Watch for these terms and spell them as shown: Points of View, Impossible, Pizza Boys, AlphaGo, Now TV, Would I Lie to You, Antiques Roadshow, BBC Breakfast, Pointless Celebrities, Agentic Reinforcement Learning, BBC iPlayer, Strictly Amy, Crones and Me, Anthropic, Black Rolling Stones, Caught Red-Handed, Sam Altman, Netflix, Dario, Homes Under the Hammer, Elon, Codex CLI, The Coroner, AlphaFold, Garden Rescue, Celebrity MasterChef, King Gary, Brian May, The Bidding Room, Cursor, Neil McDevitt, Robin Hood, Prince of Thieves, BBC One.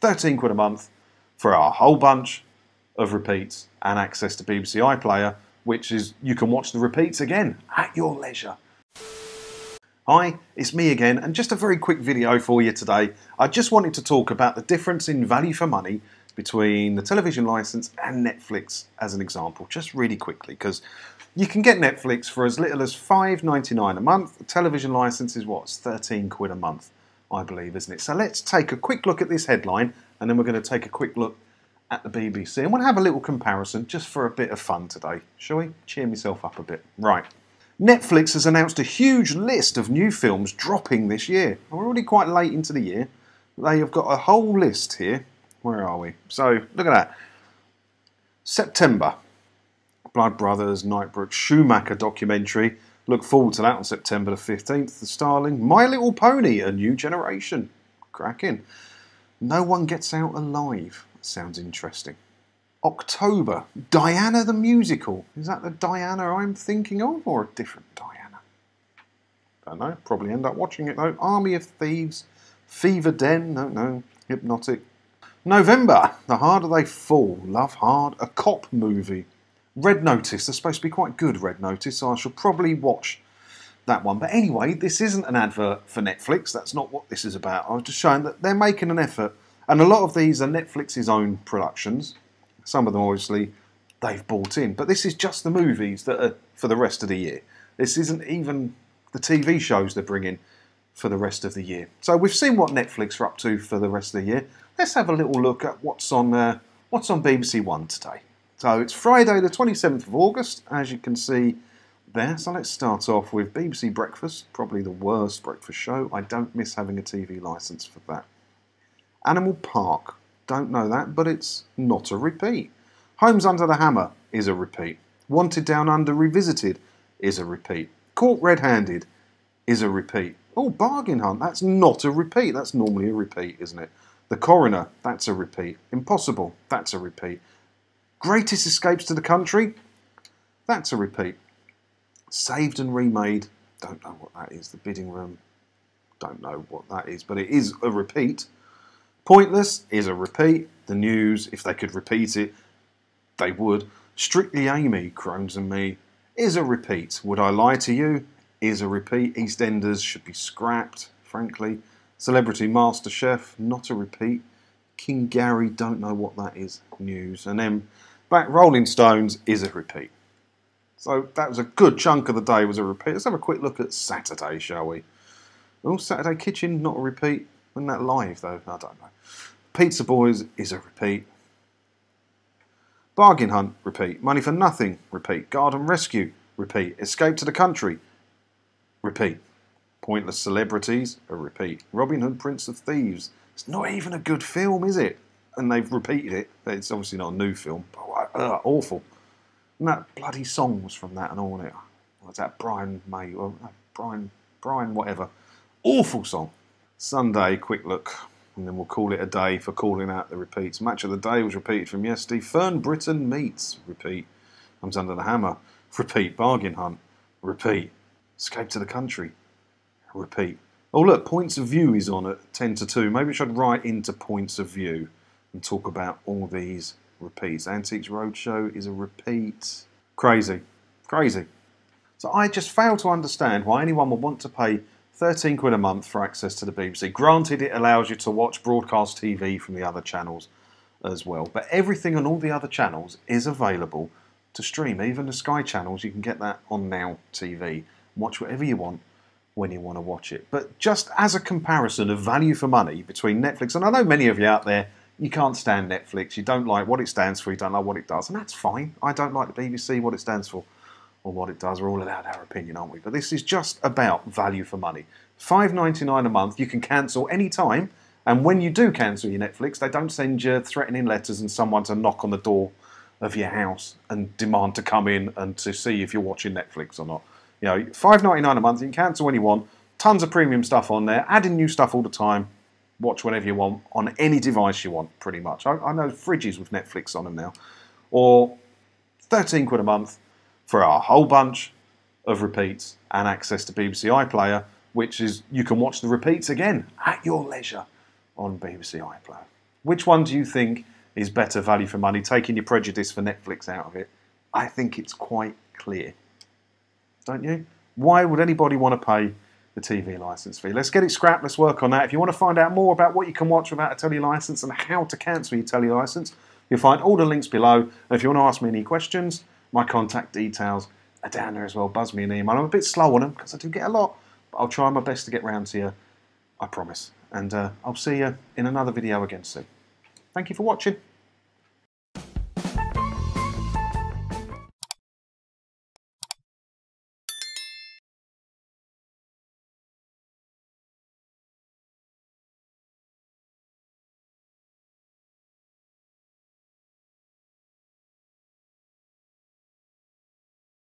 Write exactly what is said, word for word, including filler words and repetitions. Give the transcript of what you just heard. thirteen quid a month for a whole bunch of repeats and access to B B C iPlayer, which is, you can watch the repeats again at your leisure. Hi, it's me again, and just a very quick video for you today. I just wanted to talk about the difference in value for money between the television license and Netflix as an example, just really quickly, because you can get Netflix for as little as five ninety-nine a month. The television license is what? It's thirteen quid a month, I believe, isn't it? So let's take a quick look at this headline, and then we're going to take a quick look at the B B C, and we'll have a little comparison just for a bit of fun today, shall we? Cheer myself up a bit. Right. Netflix has announced a huge list of new films dropping this year. We're already quite late into the year. They have got a whole list here. Where are we? So, look at that. September. Blood Brothers, Knightbrook, Schumacher documentary. Look forward to that on September the fifteenth. The Starling. My Little Pony, A New Generation. Cracking. No One Gets Out Alive. Sounds interesting. October, Diana the Musical. Is that the Diana I'm thinking of, or a different Diana? Don't know, probably end up watching it though. Army of Thieves, Fever Den, no, no, Hypnotic. November, The Harder They Fall, Love Hard, a cop movie. Red Notice, they're supposed to be quite good, Red Notice, so I shall probably watch that one. But anyway, this isn't an advert for Netflix, that's not what this is about. I was just showing that they're making an effort, and a lot of these are Netflix's own productions. Some of them, obviously, they've bought in. But this is just the movies that are for the rest of the year. This isn't even the T V shows they're bringing for the rest of the year. So we've seen what Netflix are up to for the rest of the year. Let's have a little look at what's on uh, what's on B B C One today. So it's Friday the twenty-seventh of August, as you can see there. So let's start off with B B C Breakfast, probably the worst breakfast show. I don't miss having a T V licence for that. Animal Park. Don't know that, but it's not a repeat. Homes Under the Hammer is a repeat. Wanted Down Under Revisited is a repeat. Caught Red-Handed is a repeat. Oh, Bargain Hunt, that's not a repeat. That's normally a repeat, isn't it? The Coroner, that's a repeat. Impossible, that's a repeat. Greatest Escapes to the Country, that's a repeat. Saved and Remade, don't know what that is. The Bidding Room, don't know what that is, but it is a repeat. Pointless is a repeat. The News, if they could repeat it, they would. Strictly Amy, Crones and Me, is a repeat. Would I Lie to You? Is a repeat. EastEnders should be scrapped, frankly. Celebrity MasterChef, not a repeat. King Gary, don't know what that is. News. And then Black Rolling Stones is a repeat. So that was a good chunk of the day was a repeat. Let's have a quick look at Saturday, shall we? Oh, Saturday Kitchen, not a repeat. Wasn't that live though? I don't know. Pizza Boys is a repeat. Bargain Hunt, repeat. Money for Nothing, repeat. Garden Rescue, repeat. Escape to the Country, repeat. Pointless Celebrities, a repeat. Robin Hood, Prince of Thieves. It's not even a good film, is it? And they've repeated it. It's obviously not a new film. But uh, awful. And that bloody song was from that and all, wasn't it? Was that Brian May? Or, no, Brian, Brian whatever. Awful song. Sunday, quick look, and then we'll call it a day for calling out the repeats. Match of the Day was repeated from yesterday. Fern Britain Meets, repeat. Comes Under the Hammer, repeat. Bargain Hunt, repeat. Escape to the Country, repeat. Oh look, Points of View is on at ten to two. Maybe I should write into Points of View and talk about all these repeats. Antiques Roadshow is a repeat. Crazy, crazy. So I just fail to understand why anyone would want to pay thirteen quid a month for access to the B B C. Granted, it allows you to watch broadcast T V from the other channels as well. But everything on all the other channels is available to stream. Even the Sky channels, you can get that on Now T V. Watch whatever you want when you want to watch it. But just as a comparison of value for money between Netflix, and I know many of you out there, you can't stand Netflix, you don't like what it stands for, you don't like what it does, and that's fine. I don't like the B B C, what it stands for. Or what it does, we're all allowed our opinion, aren't we? But this is just about value for money. five ninety-nine a month, you can cancel any time, and when you do cancel your Netflix, they don't send you threatening letters and someone to knock on the door of your house and demand to come in and to see if you're watching Netflix or not. You know, five ninety-nine a month, you can cancel when you want, tons of premium stuff on there, adding new stuff all the time, watch whenever you want, on any device you want, pretty much. I, I know fridges with Netflix on them now. Or thirteen quid a month, for a whole bunch of repeats and access to B B C iPlayer, which is, you can watch the repeats again at your leisure on B B C iPlayer. Which one do you think is better value for money, taking your prejudice for Netflix out of it? I think it's quite clear. Don't you? Why would anybody want to pay the T V licence fee? Let's get it scrapped, let's work on that. If you want to find out more about what you can watch without a telly licence and how to cancel your telly licence, you'll find all the links below. And if you want to ask me any questions, my contact details are down there as well. Buzz me an email. I'm a bit slow on them because I do get a lot, but I'll try my best to get round to you, I promise. And uh, I'll see you in another video again soon. Thank you for watching.